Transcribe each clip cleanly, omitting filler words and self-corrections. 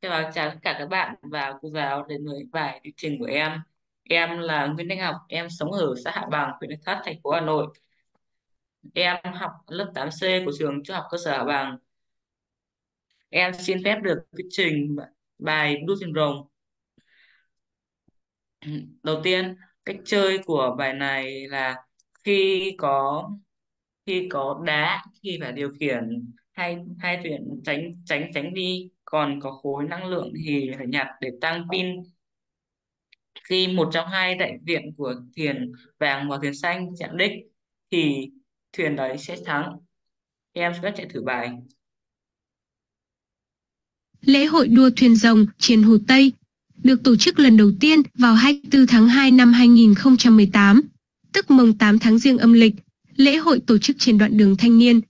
chào tất cả các bạn và cô giáo đến với bài thuyết trình của em. Em là Nguyễn Thế Ngọc, em sống ở xã Hạ Bằng, huyện Thạch Thất, thành phố Hà Nội. Em học lớp 8C của trường Trung học cơ sở Hạ Bằng. Em xin phép được thuyết trình bài Đua Thuyền Rồng. Đầu tiên, cách chơi của bài này là khi có đá thì phải điều khiển hai thuyền tránh đi, còn có khối năng lượng thì phải nhặt để tăng pin. Khi một trong hai đại diện của thuyền vàng và thuyền xanh chạm đích thì thuyền đấy sẽ thắng. Em sẽ chạy thử bài. Lễ hội đua thuyền rồng trên Hồ Tây được tổ chức lần đầu tiên vào 24 tháng 2 năm 2018, tức mùng 8 tháng Giêng âm lịch. Lễ hội tổ chức trên đoạn đường thanh niên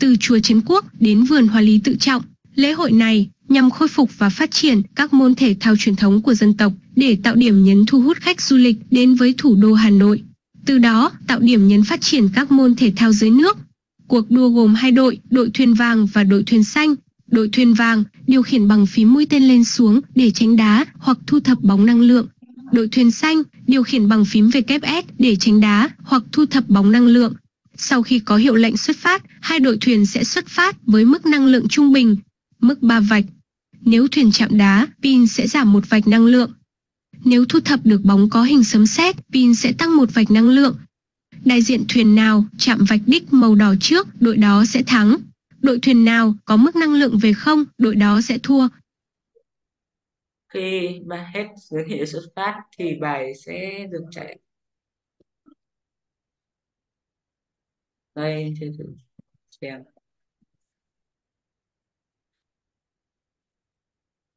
từ Chùa Trấn Quốc đến Vườn Hoa Lý Tự Trọng. Lễ hội này nhằm khôi phục và phát triển các môn thể thao truyền thống của dân tộc để tạo điểm nhấn thu hút khách du lịch đến với thủ đô Hà Nội. Từ đó, tạo điểm nhấn phát triển các môn thể thao dưới nước. Cuộc đua gồm hai đội, đội thuyền vàng và đội thuyền xanh. Đội thuyền vàng điều khiển bằng phím mũi tên lên xuống để tránh đá hoặc thu thập bóng năng lượng. Đội thuyền xanh điều khiển bằng phím WS để tránh đá hoặc thu thập bóng năng lượng. Sau khi có hiệu lệnh xuất phát, hai đội thuyền sẽ xuất phát với mức năng lượng trung bình, mức 3 vạch. Nếu thuyền chạm đá, pin sẽ giảm một vạch năng lượng. Nếu thu thập được bóng có hình sấm sét, pin sẽ tăng một vạch năng lượng. Đại diện thuyền nào chạm vạch đích màu đỏ trước, đội đó sẽ thắng. Đội thuyền nào có mức năng lượng về không, đội đó sẽ thua. Khi mà hết giới thiệu xuất phát thì bài sẽ được chạy. Đây, thử xem.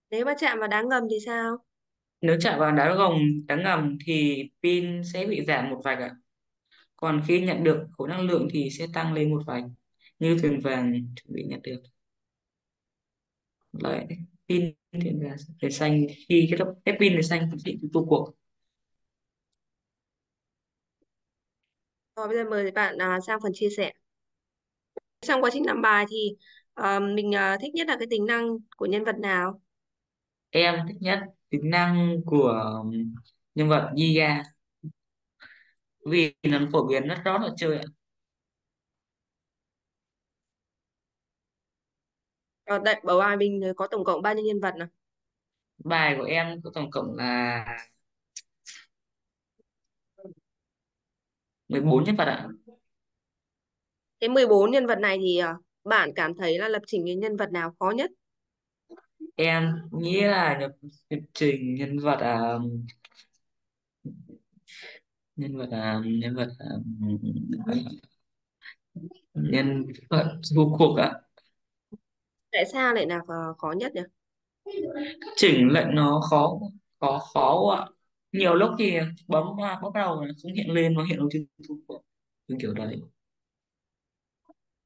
Nếu mà chạm vào đá ngầm thì sao? Nếu chạm vào đá ngầm thì pin sẽ bị giảm một vạch ạ. Còn khi nhận được khối năng lượng thì sẽ tăng lên một vạch. Như thuyền vàng chuẩn bị nhận được. Đấy, pin thuyền xanh khi kết thúc pin thuyền xanh thì vô cuộc. Rồi, bây giờ mời bạn sang phần chia sẻ. Trong quá trình làm bài thì mình thích nhất là cái tính năng của nhân vật nào? Em thích nhất tính năng của nhân vật Giga, vì nó phổ biến rất rõ ở chơi ạ. Ở tại bảo bài mình có tổng cộng bao nhiêu nhân vật nào? Bài của em có tổng cộng là 14 nhân vật ạ. Cái 14 nhân vật này thì bạn cảm thấy là lập trình cái nhân vật nào khó nhất? Em nghĩ là lập trình nhân vật vô cuộc ạ. Tại sao lại là khó nhất nhỉ? Chỉnh lệnh nó khó ạ. Nhiều lúc thì bấm hoa bắt đầu không hiện lên, nó hiện ở trên kiểu đấy.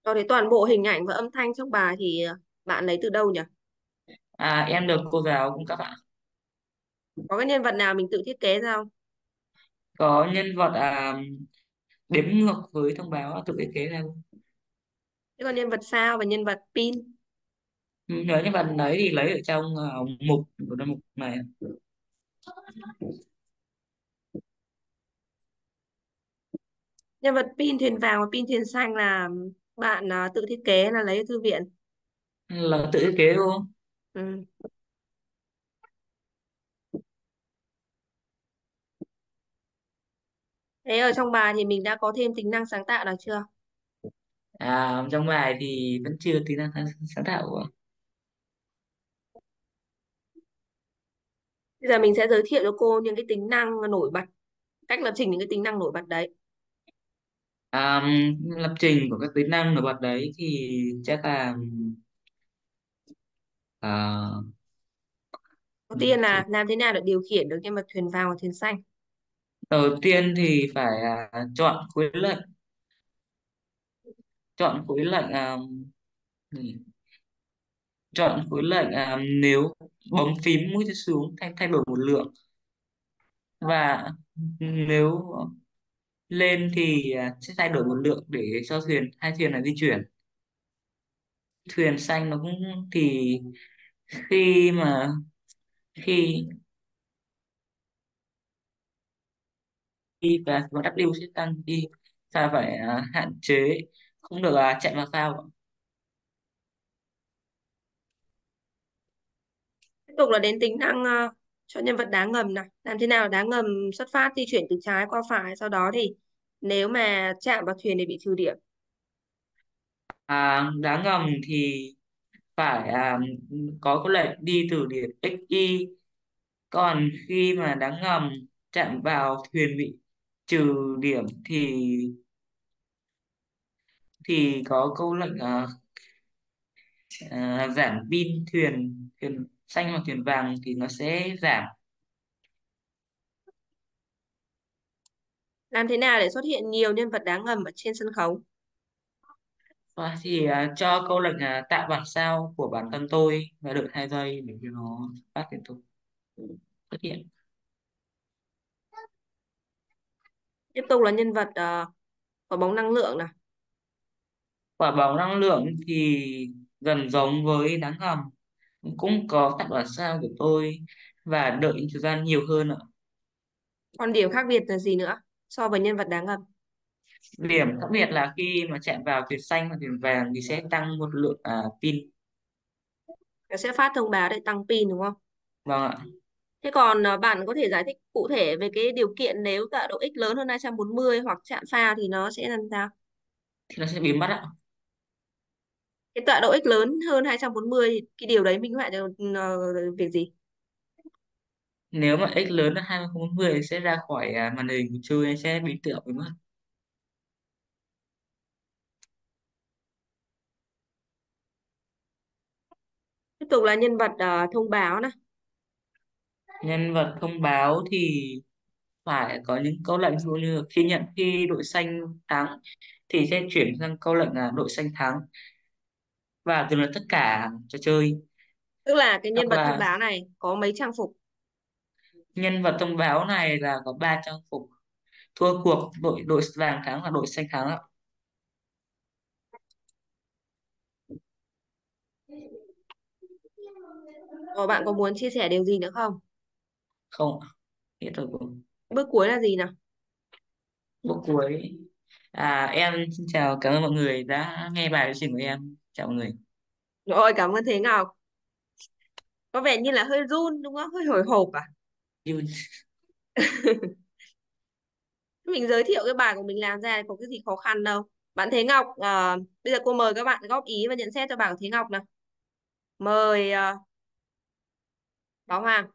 Rồi thì toàn bộ hình ảnh và âm thanh trong bài thì bạn lấy từ đâu nhỉ? Em được cô giáo cung cấp ạ. Có cái nhân vật nào mình tự thiết kế ra không? Có nhân vật đếm ngược với thông báo tự thiết kế ra không? Thế còn nhân vật sao và nhân vật pin? Nếu nhân vật đấy thì lấy ở trong mục của mục này. Nhân vật pin thuyền vàng và pin thuyền xanh là bạn tự thiết kế là lấy ở thư viện? Là tự thiết kế luôn. Ừ. Thế ở trong bài thì mình đã có thêm tính năng sáng tạo nào chưa? Trong bài thì vẫn chưa tính năng sáng tạo của. Bây giờ mình sẽ giới thiệu cho cô những cái tính năng nổi bật, cách lập trình những cái tính năng nổi bật đấy. Lập trình của các tính năng nổi bật đấy thì chắc là đầu tiên là làm thế nào để điều khiển được nhân vật thuyền vàng và thuyền xanh. Đầu tiên thì phải chọn khối lệnh. Chọn khối lệnh nếu bấm phím mũi tên xuống thay đổi một lượng, và nếu lên thì sẽ thay đổi một lượng để cho hai thuyền là di chuyển. Thuyền xanh nó cũng thì khi mà khi và W sẽ tăng đi, ta phải hạn chế, không được chạy vào phao. Tiếp tục là đến tính năng cho nhân vật đá ngầm này. Làm thế nào đá ngầm xuất phát di chuyển từ trái qua phải, sau đó thì nếu mà chạm vào thuyền thì bị trừ điểm. Đá ngầm thì phải có lệnh đi từ điểm x, y. Còn khi mà đá ngầm chạm vào thuyền bị trừ điểm thì có câu lệnh giảm pin thuyền xanh hoặc thuyền vàng thì nó sẽ giảm. Làm thế nào để xuất hiện nhiều nhân vật đá ngầm ở trên sân khấu? Và thì cho câu lệnh tạo bản sao của bản thân tôi và đợi 2 giây để cho nó phát liên tục xuất hiện. Tiếp tục là nhân vật quả bóng năng lượng này. Quả bóng năng lượng thì gần giống với đá ngầm, cũng có tạo bản sao của tôi và đợi thời gian nhiều hơn ạ. Còn điểm khác biệt là gì nữa so với nhân vật đá ngầm? Điểm khác biệt là khi mà chạm vào thuyền xanh và thuyền vàng thì sẽ tăng một lượng pin. Nó sẽ phát thông báo để tăng pin đúng không? Vâng ạ. Thế còn bạn có thể giải thích cụ thể về cái điều kiện nếu tọa độ x lớn hơn 240 hoặc chạm phao thì nó sẽ làm sao? Thì nó sẽ biến mất ạ. Cái tọa độ x lớn hơn 240 thì cái điều đấy minh họa cho việc gì? Nếu mà x lớn hơn 240 thì sẽ ra khỏi màn hình của chơi, sẽ biến tượng với mất. Tiếp tục là nhân vật thông báo này. Nhân vật thông báo thì phải có những câu lệnh như khi đội xanh thắng thì sẽ chuyển sang câu lệnh là đội xanh thắng và từ là tất cả trò chơi. Tức là cái nhân vật thông báo này có mấy trang phục? Nhân vật thông báo này là có 3 trang phục: thua cuộc, đội vàng thắng và đội xanh thắng ạ. Bạn có muốn chia sẻ điều gì nữa không? Không. Bước cuối là gì nào? Bước cuối. Em xin chào, cảm ơn mọi người đã nghe bài trình của em. Chào mọi người. Rồi, cảm ơn Thế Ngọc. Có vẻ như là hơi run đúng không? Hơi hồi hộp à? Mình giới thiệu cái bài của mình làm ra có cái gì khó khăn đâu. Bạn Thế Ngọc, bây giờ cô mời các bạn góp ý và nhận xét cho bài của Thế Ngọc nào. Mời Báo Hoàng.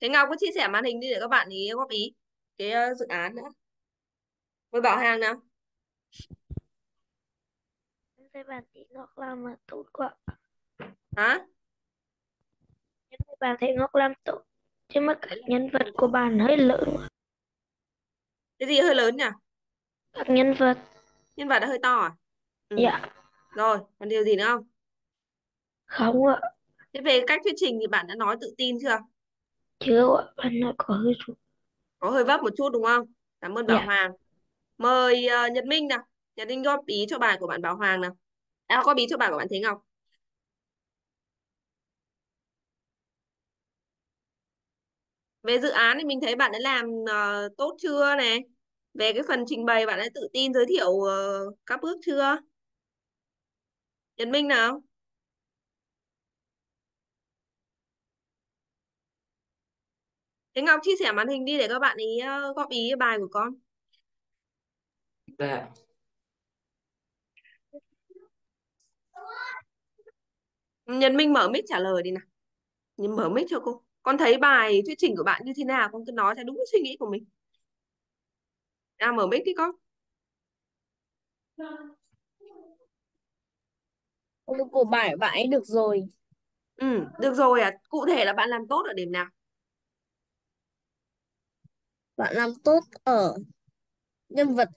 Thế Ngọc có chia sẻ màn hình đi để các bạn ý góp ý cái dự án nữa. Mời Bảo Hàng nào. Em thấy bạn Thế Ngọc làm tốt quá. Hả? Em thấy bạn Thế Ngọc làm tốt, chứ mà các nhân vật của bạn hơi lớn. Cái gì hơi lớn nhỉ? Các nhân vật. Nhân vật đã hơi to à? Ừ. Dạ. Rồi, còn điều gì nữa không? Không ạ. Thế về cách thuyết trình thì bạn đã nói tự tin chưa? Chưa ạ, bạn nói có hơi chút. Có hơi vấp một chút đúng không? Cảm ơn Bảo Hoàng. Mời Nhật Minh nào. Nhật Minh góp ý cho bài của bạn Bảo Hoàng nào. Góp ý cho bài của bạn Thế Ngọc. Về dự án thì mình thấy bạn đã làm tốt chưa này? Về cái phần trình bày bạn đã tự tin giới thiệu các bước chưa? Nhật Minh nào. Thế Ngọc chia sẻ màn hình đi để các bạn ý góp ý bài của con. Dạ. Nhân Minh mở mic trả lời đi nào. Nhưng mở mic cho cô. Con thấy bài thuyết trình của bạn như thế nào, con cứ nói theo đúng suy nghĩ của mình. Mở mic đi con. Của bài bạn ấy được rồi. Ừ, được rồi à? Cụ thể là bạn làm tốt ở điểm nào? Bạn làm tốt ở nhân vật.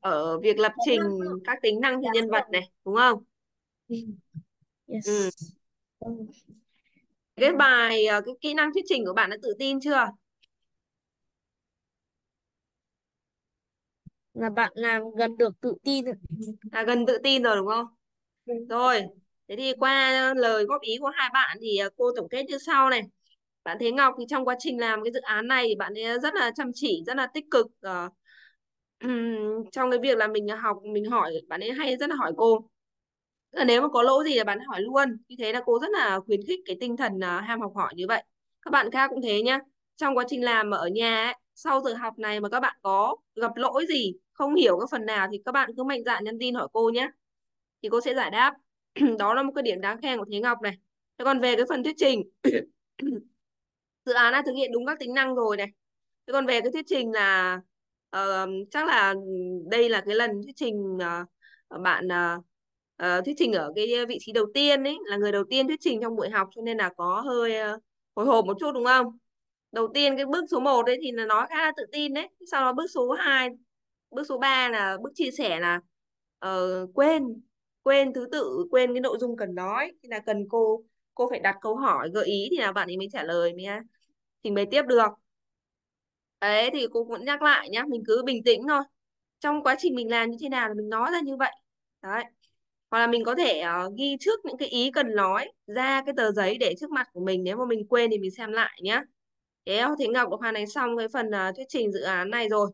Ở việc lập trình các tính năng cho nhân vật này, đúng không? Yes. Ừ. Cái bài, cái kỹ năng thuyết trình của bạn đã tự tin chưa? Là bạn làm gần được tự tin. Gần tự tin rồi đúng không? Rồi, Thế thì qua lời góp ý của hai bạn thì cô tổng kết như sau này. Bạn Thế Ngọc thì trong quá trình làm cái dự án này thì bạn ấy rất là chăm chỉ, rất là tích cực trong cái việc là mình học, mình hỏi, bạn ấy hay rất là hỏi cô. Nếu mà có lỗi gì là bạn hỏi luôn. Như thế là cô rất là khuyến khích cái tinh thần ham học hỏi như vậy. Các bạn khác cũng thế nhá. Trong quá trình làm ở nhà ấy, sau giờ học này mà các bạn có gặp lỗi gì, không hiểu cái phần nào thì các bạn cứ mạnh dạn nhắn tin hỏi cô nhé. Thì cô sẽ giải đáp. Đó là một cái điểm đáng khen của Thế Ngọc này. Thế còn về cái phần thuyết trình, dự án đã thực hiện đúng các tính năng rồi này. Thế còn về cái thuyết trình là chắc là đây là cái lần thuyết trình bạn thuyết trình ở cái vị trí đầu tiên ấy, là người đầu tiên thuyết trình trong buổi học, cho nên là có hơi hồi hộp một chút đúng không? Đầu tiên cái bước số 1 đấy thì là nói khá là tự tin đấy. Sau đó bước số 2, bước số 3 là bước chia sẻ là quên thứ tự, quên cái nội dung cần nói, thì là cần cô phải đặt câu hỏi, gợi ý thì là bạn ấy mới trả lời, mới trình bày tiếp được. Đấy thì cô cũng nhắc lại nhá, mình cứ bình tĩnh thôi. Trong quá trình mình làm như thế nào là mình nói ra như vậy. Đấy. Hoặc là mình có thể ghi trước những cái ý cần nói ra cái tờ giấy để trước mặt của mình, nếu mà mình quên thì mình xem lại nhá. Thế Thế Ngọc đã hoàn thành xong cái phần thuyết trình dự án này rồi.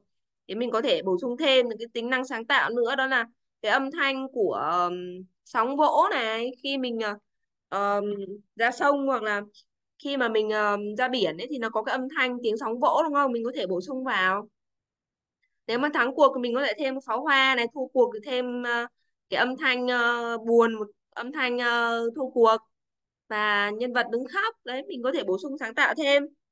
Thế mình có thể bổ sung thêm những cái tính năng sáng tạo nữa, đó là cái âm thanh của sóng vỗ này khi mình ra sông, hoặc là khi mà mình ra biển ấy, thì nó có cái âm thanh tiếng sóng vỗ đúng không? Mình có thể bổ sung vào. Nếu mà thắng cuộc thì mình có thể thêm pháo hoa này, thua cuộc thì thêm cái âm thanh buồn, một âm thanh thua cuộc và nhân vật đứng khóc. Đấy, mình có thể bổ sung sáng tạo thêm.